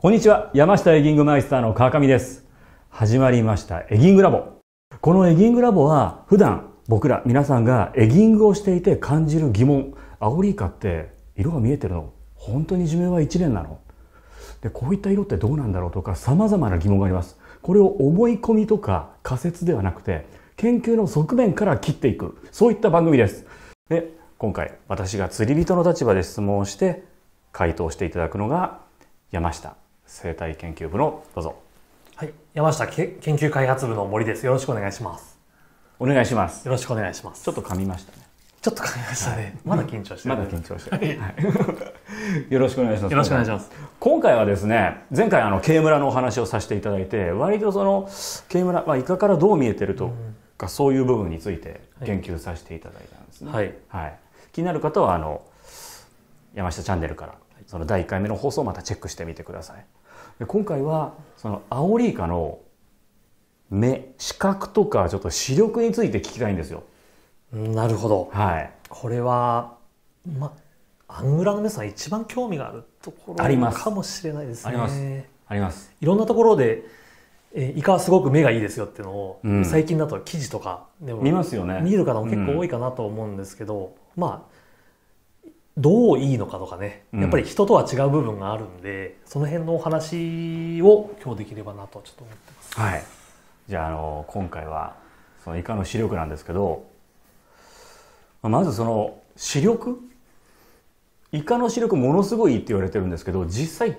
こんにちは、山下エギングマイスターの川上です。始まりましたエギングラボ。このエギングラボは普段僕ら皆さんがエギングをしていて感じる疑問、アオリイカって色が見えてるの、本当に寿命は1年なので、こういった色ってどうなんだろうとか、様々な疑問があります。これを思い込みとか仮説ではなくて、研究の側面から切っていく、そういった番組です。で、今回私が釣り人の立場で質問をして回答していただくのが山下生態研究部の、どうぞ。はい、山下研究開発部の森です。よろしくお願いします。お願いします。よろしくお願いします。ちょっと噛みましたね。ちょっと噛みましたね。まだ緊張してる。まだ緊張してる。はい。よろしくお願いします。よろしくお願いします。今回はですね、前回K村のお話をさせていただいて、割とそのK村はイカからどう見えてるとか、そういう部分について研究させていただいたんですね。はい。はい。気になる方は山下チャンネルからその第1回目の放送をまたチェックしてみてください。今回はそのアオリイカの目、視覚とかちょっと視力について聞きたいんですよ。なるほど。はい。これはアングラの皆さん一番興味があるところかもしれないですね。あります。あります。いろんなところでイカはすごく目がいいですよっていうのを、最近だと記事とかでも見ますよね。見る方も結構多いかなと思うんですけど、どういいのかとかね、やっぱり人とは違う部分があるんで、その辺のお話を今日できればなとちょっと思ってます。はい、じゃあ今回はそのイカの視力なんですけど、まずその視力、イカの視力ものすごいって言われてるんですけど、実際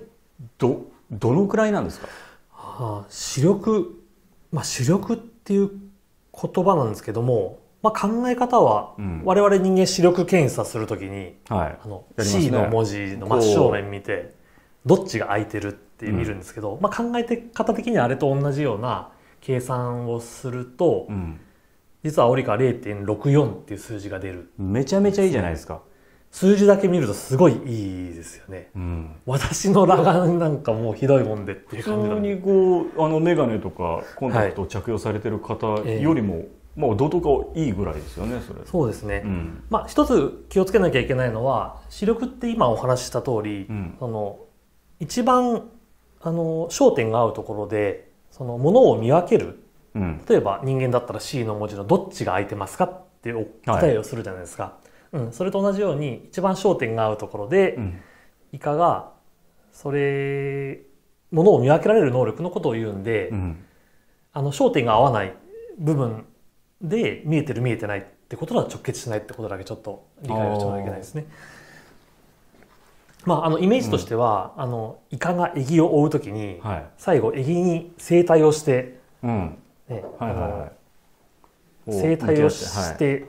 どのくらいなんですか？視力、視力っていう言葉なんですけども、考え方は、我々人間視力検査するときに、C の文字の真正面見て、どっちが空いてるって見るんですけど、考え方的にはあれと同じような計算をすると、実はアオリイカ 0.64 っていう数字が出る。めちゃめちゃいいじゃないですか。数字だけ見るとすごいいいですよね。私の裸眼なんかもうひどいもんでっていう感じなんで。普通にメガネとかコンタクトを着用されてる方よりも、どとかいいぐらいですよね、それ。そうですね。一つ気をつけなきゃいけないのは、視力って今お話しした通り、一番焦点が合うところでそのものを見分ける、例えば人間だったら C の文字のどっちが空いてますかってお答えをするじゃないですか。それと同じように一番焦点が合うところで、イカがものを見分けられる能力のことを言うんで、焦点が合わない部分で見えてる見えてないってことは直結しないってことだけちょっと理解をしておかなきゃいけないですね。イメージとしては、イカがエギを追うときに、最後エギに正対をして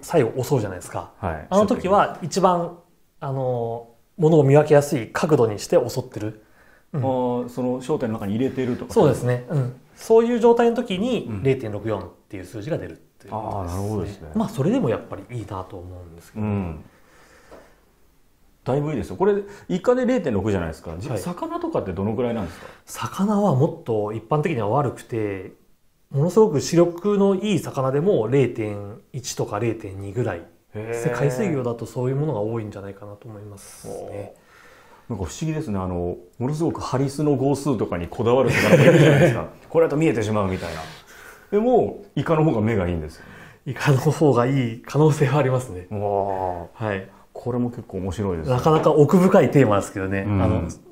最後襲うじゃないですか。あの時は一番ものを見分けやすい角度にして襲ってる。その焦点の中に入れてるとか。そうですね。そういう状態の時に 0.64 っていう数字が出る。それでもやっぱりいいなと思うんですけど、だいぶいいですよ。これイカで 0.6 じゃないですか。魚とかってどのくらいなんですか？魚はもっと一般的には悪くて、ものすごく視力のいい魚でも 0.1 とか 0.2 ぐらい。海水魚だとそういうものが多いんじゃないかなと思いますね。なんか不思議ですね。ものすごくハリスの号数とかにこだわる魚もいるじゃないですか。これだと見えてしまうみたいな。でもイカの方が目がいいんですよ。イカの方がいい可能性はありますね。はい。これも結構面白いですね。なかなか奥深いテーマですけどね。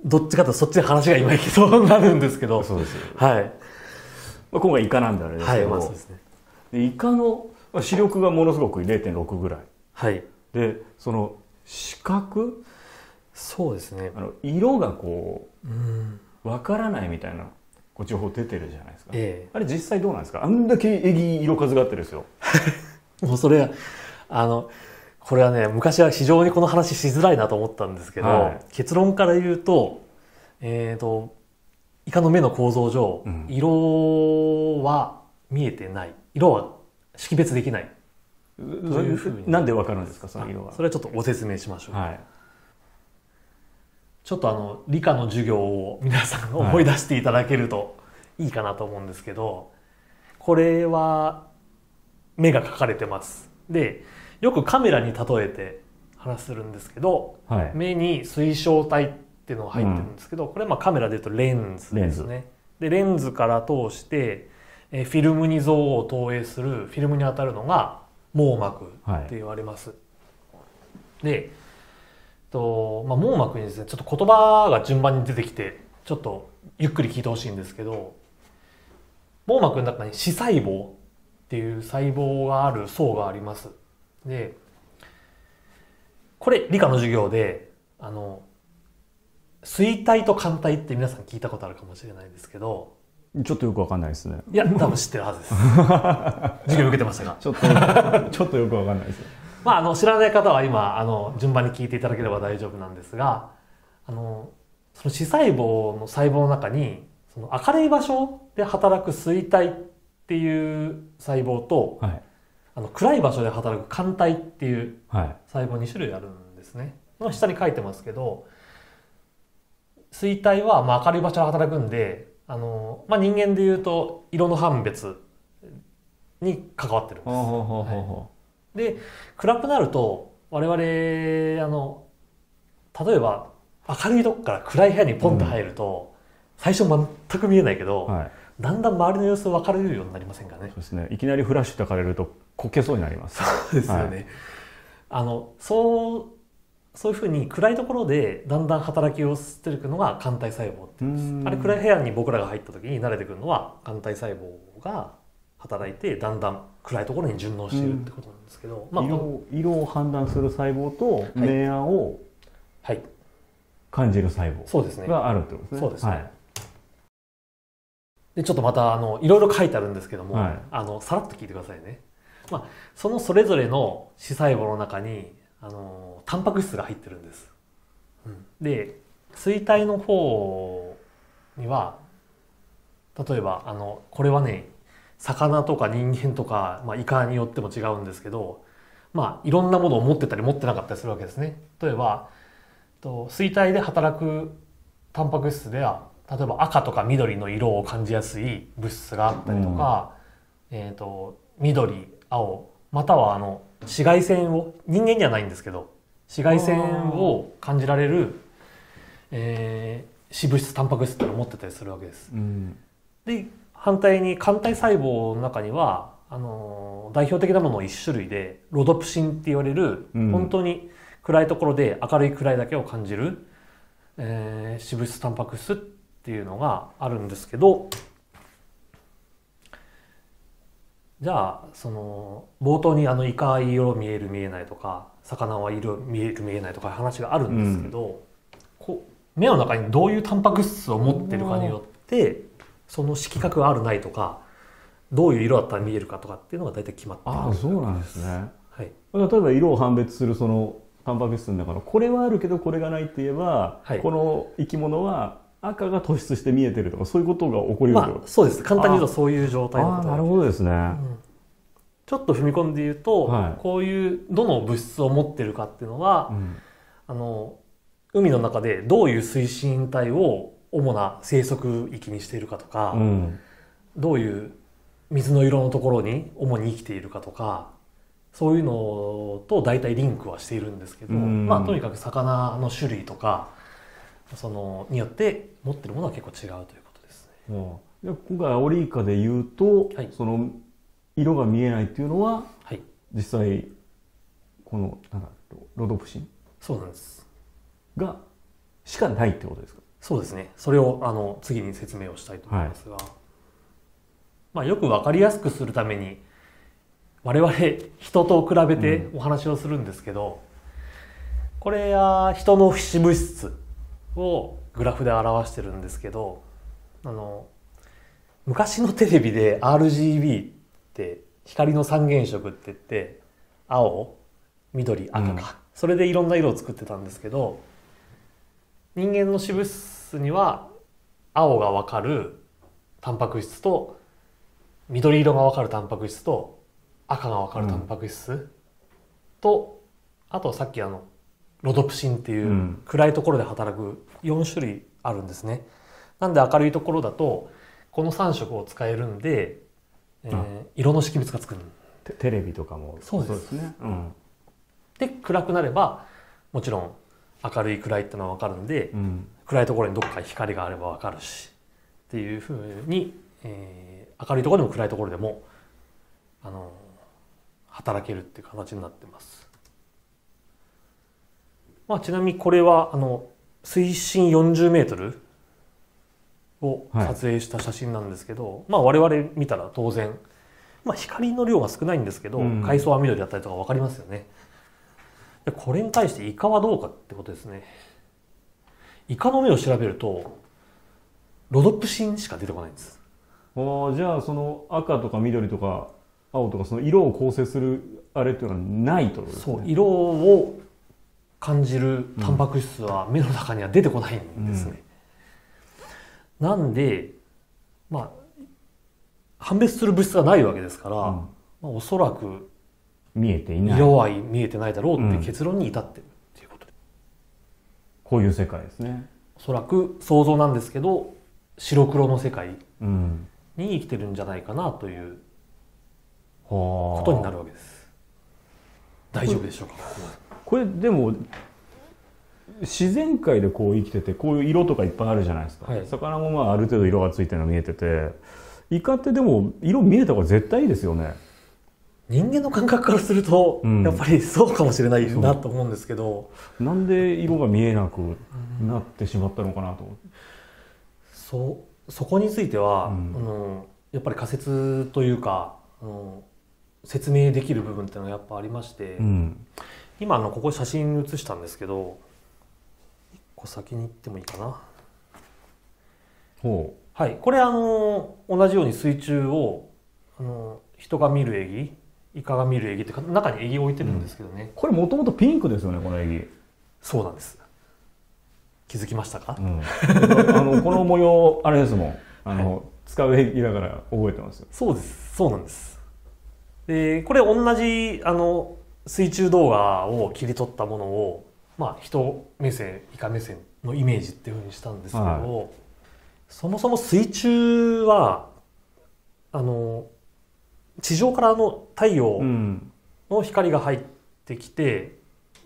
どっちかとそっちで話が今いけそうになるんですけど。そうです。はい。今回イカなんであれですけど。はい、そうですね。イカの視力がものすごく 0.6 ぐらい。はい。で、その視覚？そうですね。色がわからないみたいな。情報出てるじゃないですか。あれ実際どうなんですか？あんだけエギ色数があってですよ。もうそれはこれはね、昔は非常にこの話しづらいなと思ったんですけど、結論から言うと、イカの目の構造上、色は見えてない、色は識別できないというふうに。なんでわかるんですか、その色は？それはちょっとご説明しましょう。ちょっと理科の授業を皆さん思い出していただけるといいかなと思うんですけど、これは目が描かれてます。で、よくカメラに例えて話するんですけど、目に水晶体っっていうのが入ってるんですけど、これはまあカメラでいうとレンズですね。でレンズから通してフィルムに像を投影する、フィルムに当たるのが網膜って言われます。はい、で、まあ、網膜にですねちょっと言葉が順番に出てきてちょっとゆっくり聞いてほしいんですけど、網膜の中に視細胞っていう細胞がある層があります。でこれ理科の授業で錐体と桿体って皆さん聞いたことあるかもしれないですけど、ちょっとよくわかんないですね。いや多分知ってるはずです。授業受けてましたか？ちょっとよくわかんないです。まあ知らない方は今順番に聞いていただければ大丈夫なんですが、その視細胞の細胞の中にその明るい場所で働く錐体っていう細胞と、はい、暗い場所で働く桿体っていう細胞2種類あるんですね。はい、下に書いてますけど、錐体はまあ明るい場所で働くんで、まあ、人間でいうと色の判別に関わってるんです。はい、で暗くなると我々例えば明るいとこから暗い部屋にポンと入ると、最初全く見えないけど、はい、だんだん周りの様子分かれるようになりませんかね。そうですね。いきなりフラッシュたかれるとこけそうになります。そうですよね。はい、そういうふうに暗いところでだんだん働きをしていくのが桿体細胞って言うんです。あれ暗い部屋に僕らが入った時に慣れてくるのは桿体細胞が働いてだんだん暗いところに順応しているってことなんですけど、まあ、色を判断する細胞と明暗を感じる細胞があるってことですね。そうですね。はい、でちょっとまたいろいろ書いてあるんですけども、はい、さらっと聞いてくださいね。まあ、それぞれの視細胞の中にタンパク質が入ってるんです。うん、で錐体の方には例えばこれはね魚とか人間とか、まあ、イカによっても違うんですけど、まあ、いろんなものを持ってたり持ってなかったりするわけですね。例えば錐体で働くタンパク質では例えば赤とか緑の色を感じやすい物質があったりとか、緑青または紫外線を人間にはないんですけど紫外線を感じられる、脂物質タンパク質っていうのを持ってたりするわけです。うん、で反対に桿体細胞の中には代表的なものを1種類でロドプシンって言われる、うん、本当に暗いところで明るい暗いだけを感じる、脂物質タンパク質っていうのがあるんですけど。じゃあ冒頭にイカは色見える見えないとか魚は色見える見えないとか話があるんですけど、うん、目の中にどういうタンパク質を持ってるかによってその色覚があるないとかどういう色だったら見えるかとかっていうのが大体決まっているんです。ああそうなんですね。はい、例えば色を判別するそのタンパク質の中のこれはあるけどこれがないっていえば、はい、この生き物は赤が突出して見えてるとかそういうことが起こり得る、まあ、そうです。簡単に言うとそういう状態のことです。なるほどですね。うん、ちょっと踏み込んで言うと、はい、こういうどの物質を持ってるかっていうのは、うん、海の中でどういう水深帯を主な生息域にしているかとか、うん、どういう水の色のところに主に生きているかとかそういうのと大体リンクはしているんですけど、うん、まあとにかく魚の種類とかによって持ってるものは結構違うということですね。うん、今回アオリイカでいうと、はい、色が見えないっていうのは、はい、実際このロドプシンそうなんですがしかないってことですか？そうですね。それを次に説明をしたいと思いますが、はい、まあ、よく分かりやすくするために我々人と比べてお話をするんですけど、うん、これは人の皮脂物質をグラフで表してるんですけど、昔のテレビで RGB って光の三原色って言って青緑赤か、うん、それでいろんな色を作ってたんですけど人間の脂物質には青が分かるタンパク質と緑色が分かるタンパク質と赤が分かるタンパク質と、うん、あとさっきロドプシンっていう暗いところで働く4種類あるんですね。なんで明るいところだとこの3色を使えるんで、色の識別がつくんでテレビとかもそうですね。うん、で暗くなればもちろん明るい暗いってのは分かるんで、うん、暗いところにどっか光があれば分かるしっていうふうに、明るいところでも暗いところでも働けるっていう形になってます。まあ、ちなみにこれは水深40メートルを撮影した写真なんですけど、はい、まあ我々見たら当然、まあ、光の量が少ないんですけど、うん、海藻は緑だったりとか分かりますよね。でこれに対してイカはどうかってことですね。イカの目を調べるとロドプシンしか出てこないんです。じゃあその赤とか緑とか青とかその色を構成するあれっていうのはないということですね。そう、色を感じるタンパク質は目の中には出てこないんですね。うん、なんで、まあ、判別する物質がないわけですから、うん、まあ、おそらく見えていない、色は見えてないだろうって結論に至ってるっていうことで、うん、こういう世界ですね。おそらく想像なんですけど白黒の世界に生きてるんじゃないかなということになるわけです。うん、大丈夫でしょうか。これでも自然界でこう生きててこういう色とかいっぱいあるじゃないですか、はい、魚もまあある程度色がついてるの見えてて、イカってでも色見えた方が絶対いいですよね。人間の感覚からするとやっぱりそうかもしれないなと思うんですけど、うん、なんで色が見えなくなってしまったのかなと思って、うん、そこについては、うん、やっぱり仮説というか説明できる部分っていうのがやっぱありまして、うん、今ここ写真写したんですけど、1個先に行ってもいいかな。ほう、はい、これ同じように水中を人が見るエギ、イカが見るエギって中にエギを置いてるんですけどね、うん、これもともとピンクですよね、このエギ。そうなんです。気づきましたか、うん、この模様あれですもん、はい、使うエギだから覚えてますよ。そうです、そうなんです。でこれ同じ水中動画を切り取ったものを、まあ、人目線、イカ目線のイメージっていうふうにしたんですけど、はい、そもそも水中は地上からの太陽の光が入ってきて、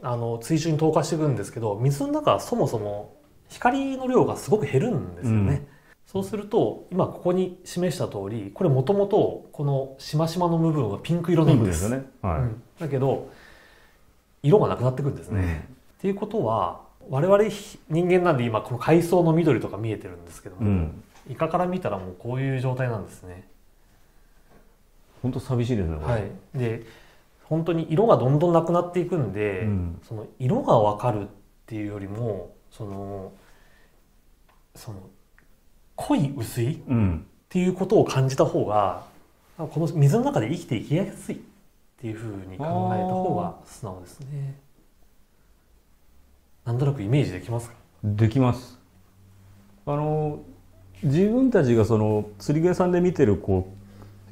うん、水中に透過していくんですけど、水の中はそもそも光の量がすごく減るんですよね。うん、そうすると今ここに示した通り、これもともとこのしましまの部分はピンク色なんです。だけど色がなくなってくるんですね。っていうことは我々人間なんで今この海藻の緑とか見えてるんですけども、うん、イカから見たらもうこういう状態なんですね。本当寂しいですね。はい。で本当に色がどんどんなくなっていくんで、うん、その色が分かるっていうよりもその濃い薄いっていうことを感じた方が、うん、この水の中で生きていきやすいっていうふうに考えた方が素直ですね。なんとなくイメージできますか？できます。自分たちがその釣り具屋さんで見てるこ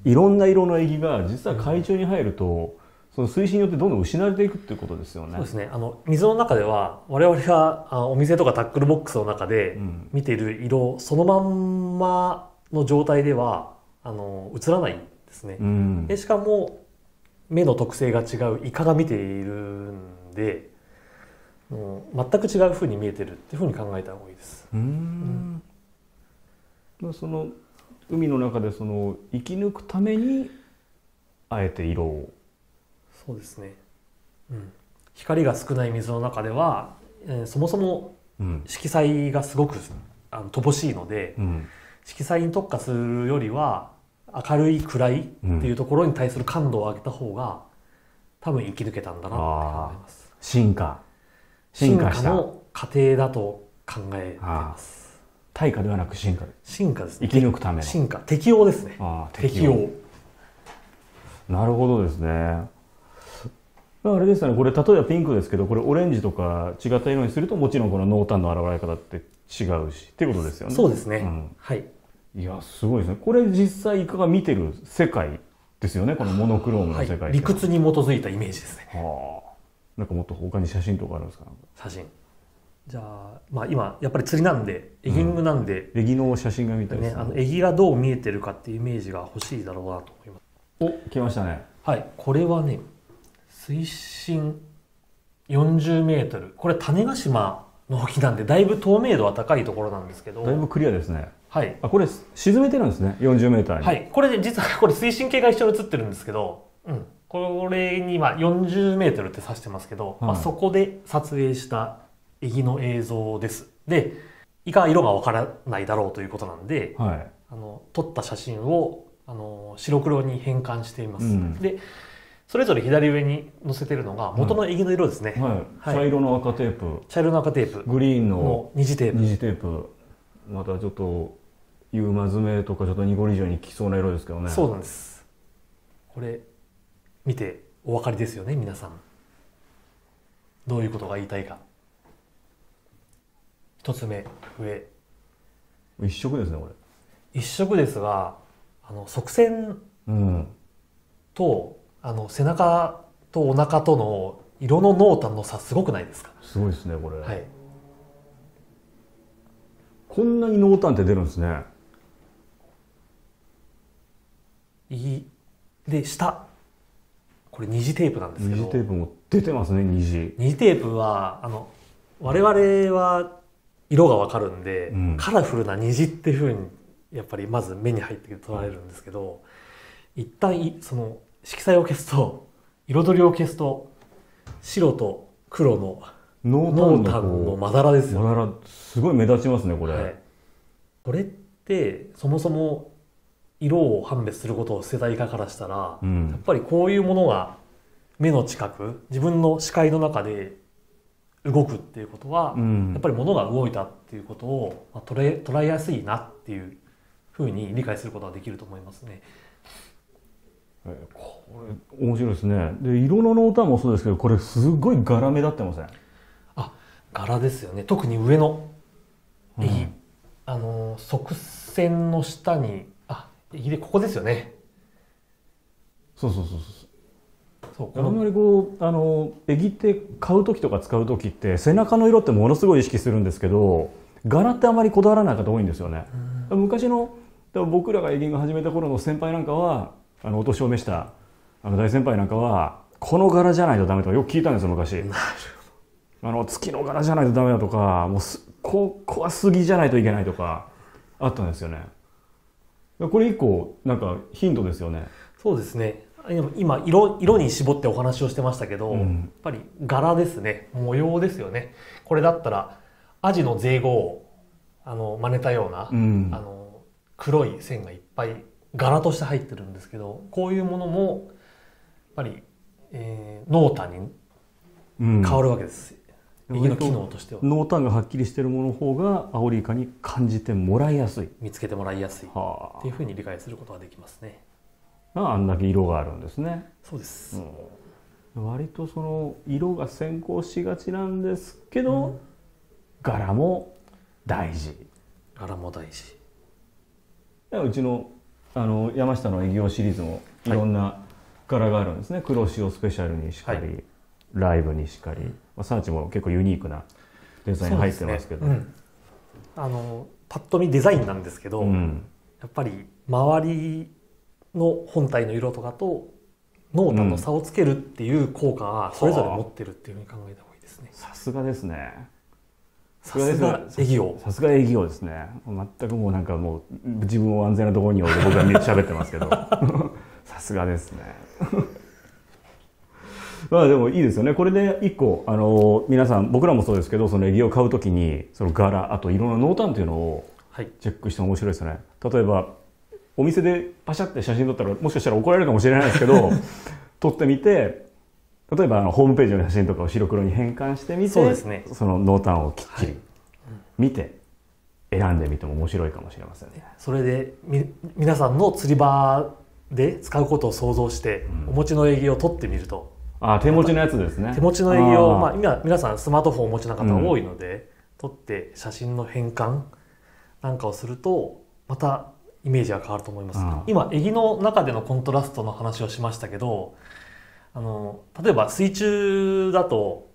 ういろんな色のエギが実は海中に入ると、その水深によってどんどん失われていくっていうことですよね。そうですね。水の中では我々がお店とかタックルボックスの中で見ている色、うん、そのまんまの状態では映らないんですね。うん、でしかも目の特性が違うイカが見ているんで、全く違うふうに見えてるっていうふうに考えた方がいいです。うん、うん、その海の中でその生き抜くためにあえて色を。そうですね、うん、光が少ない水の中では、そもそも色彩がすごく、乏しいので、うん、色彩に特化するよりは明るい暗いっていうところに対する感度を上げた方が多分生き抜けたんだなと思います。進化の過程だと考えています。対価ではなく進化。進化ですね。生き抜くための。進化。適応ですね。適応。なるほどですね。あれですね、これ例えばピンクですけど、これオレンジとか違った色にするともちろんこの濃淡の現れ方って違うしっていうことですよね。そうですね、うん、はい。いやすごいですね。これ実際イカが見てる世界ですよね、このモノクロームの世界、はい、理屈に基づいたイメージですね。はあ、なんかもっと他に写真とかあるんですか？写真、じゃあ、まあ、今やっぱり釣りなんでエギングなんで、うん、エギの写真が見たりですね、エギがどう見えてるかっていうイメージが欲しいだろうなと思います。お、来ましたね。はい、これはね水深40メートル、これ種子島納期なんでだいぶ透明度は高いところなんですけど、だいぶクリアですね。はい、あ、これ沈めてるんですね、40mに。はい、これで実はこれ水深計が一緒に映ってるんですけど、うん、これに今40mって指してますけど、はい、まあそこで撮影したエギの映像です。で、イカは色がわからないだろうということなんで、はい、撮った写真を白黒に変換しています。うん、で、それぞれ左上に載せてるのが元のエギの色ですね。茶色の赤テープ、茶色の赤テープ、グリーンの二次テープ、二次テープ。またちょっと夕まずめとかちょっと濁り以上にきそうな色ですけどね。そうなんです。これ見てお分かりですよね、皆さん。どういうことが言いたいか。一つ目、上。一色ですね、これ。一色ですが、側線と、背中とお腹との色の濃淡の差すごくないですか。すごいですね、これ。はい。こんなに濃淡って出るんですね。で、下。これ二次テープなんですけど。二次テープも出てますね、虹。二次テープは、我々は色がわかるんで、うん、カラフルな虹っていうふうに、やっぱりまず目に入って取られるんですけど、うん、一旦その、色彩を消すと、彩りを消すと、白と黒の濃淡のまだらですよね。まだら、すごい目立ちますね、これ。はい、これって、そもそも色を判別することを捨てたイカからしたら、うん、やっぱりこういうものが目の近く、自分の視界の中で動くっていうことは、うん、やっぱり物が動いたっていうことを、まあ、捉えやすいなっていうふうに理解することができると思いますね。これ面白いですね。で、色の濃淡もそうですけど、これすごい柄目立ってません？あ、柄ですよね。特に上のエギ、うん、側線の下に、あ、エギでここですよね。そうそうそうそう。あんまりこうエギって買う時とか使う時って背中の色ってものすごい意識するんですけど、柄ってあまりこだわらない方多いんですよね。うん、昔の僕らがエギング始めた頃の先輩なんかは。お年を召した大先輩なんかはこの柄じゃないとダメとかよく聞いたんですよ、昔。なるほど。月の柄じゃないとダメだとか、もうここは杉じゃないといけないとかあったんですよね。これ一個なんかヒントですよね。そうですね。今色に絞ってお話をしてましたけど、うん、やっぱり柄ですね、模様ですよね。これだったらアジの税後を真似たような、うん、黒い線がいっぱい柄として入ってるんですけど、こういうものもやっぱり、濃淡に変わるわけです。エギの機能としては。濃淡がはっきりしているものの方がアオリイカに感じてもらいやすい、見つけてもらいやすいっていうふうに理解することができますね。あんだけ色があるんですね。そうです。うん、割とその色が先行しがちなんですけど、うん、柄も大事。柄も大事。うちの山下のエギオシリーズもいろんな柄があるんですね。はい、黒潮スペシャルにしかり、はい、ライブにしかり、サーチも結構ユニークなデザイン入ってますけど、パッと見デザインなんですけど、うん、やっぱり周りの本体の色とかと濃淡の差をつけるっていう効果はそれぞれ持ってるっていうふうに考えた方がいいですね。さすがですね。さすがエギオ。さすがエギオですね。全くもうなんかもう自分を安全なところに置いて僕は喋ってますけど。さすがですね。まあでもいいですよね。これで一個、皆さん、僕らもそうですけど、そのエギオを買うときに、その柄、あと色の濃淡っていうのをチェックして面白いですよね。はい、例えば、お店でパシャって写真撮ったら、もしかしたら怒られるかもしれないですけど、撮ってみて、例えばホームページの写真とかを白黒に変換してみて、 そうですね、その濃淡をきっちり見て選んでみても面白いかもしれませんね。それで皆さんの釣り場で使うことを想像して、うん、お持ちのエギを取ってみると、あ、手持ちのやつですね。手持ちのエギを、まあ、今皆さんスマートフォンをお持ちの方が多いので、うん、取って写真の変換なんかをするとまたイメージが変わると思います。今エギの中でのコントラストの話をしましたけど、例えば水中だと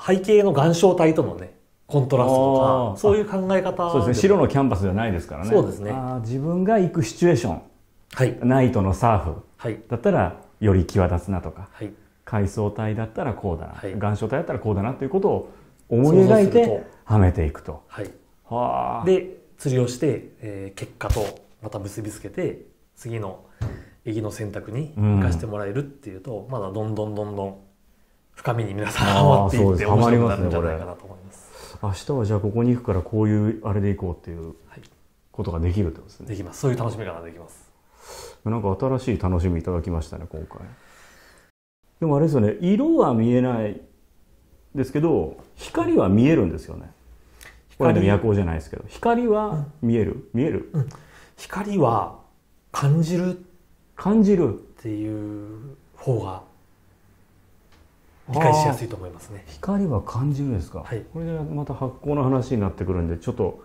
背景の岩礁帯とのねコントラストとかそういう考え方、そうですね、白のキャンバスじゃないですからね。そうですね。自分が行くシチュエーション、はい、ナイトのサーフだったらより際立つなとか、はい、海藻帯だったらこうだな、はい、岩礁帯だったらこうだなということを思い描いてはめていくと。で釣りをして、結果とまた結びつけて次の絵木の選択に生かしてもらえるっていうと、まだどんどん深みに皆さんハマっていって面白くなるんじゃないかなと思います。明日はじゃあここに行くからこういうあれで行こうっていうことができるってことですね。できます。そういう楽しみ方ができます。なんか新しい楽しみいただきましたね今回。でもあれですよね、色は見えないですけど光は見えるんですよね。これで夜光じゃないですけど光は見える、うん、見える、うん、光は感じるっていう方が理解しやすいと思いますね。光は感じるんですか、はい、これでまた発光の話になってくるんでちょっと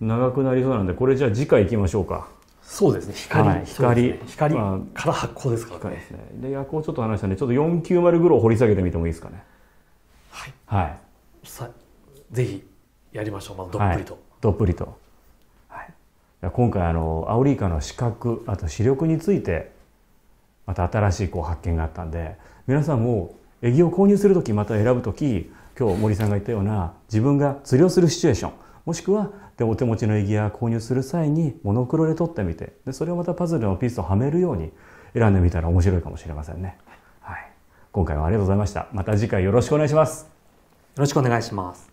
長くなりそうなんで、これじゃあ次回いきましょうか。そうですね、光から発光ですからね。で夜光ちょっと話したんでちょっと490グロを掘り下げてみてもいいですかね。はい、はい、ぜひやりましょう。まあ、どっぷりと、はい、どっぷりと、はい、今回アオリイカの視覚あと視力についてまた新しいこう発見があったんで、皆さんもエギを購入する時また選ぶ時、今日森さんが言ったような自分が釣りをするシチュエーション、もしくはお手持ちのエギや購入する際にモノクロで撮ってみて、でそれをまたパズルのピースをはめるように選んでみたら面白いかもしれませんね。はい、今回はありがとうございました。また次回よろしくお願いします。よろしくお願いします。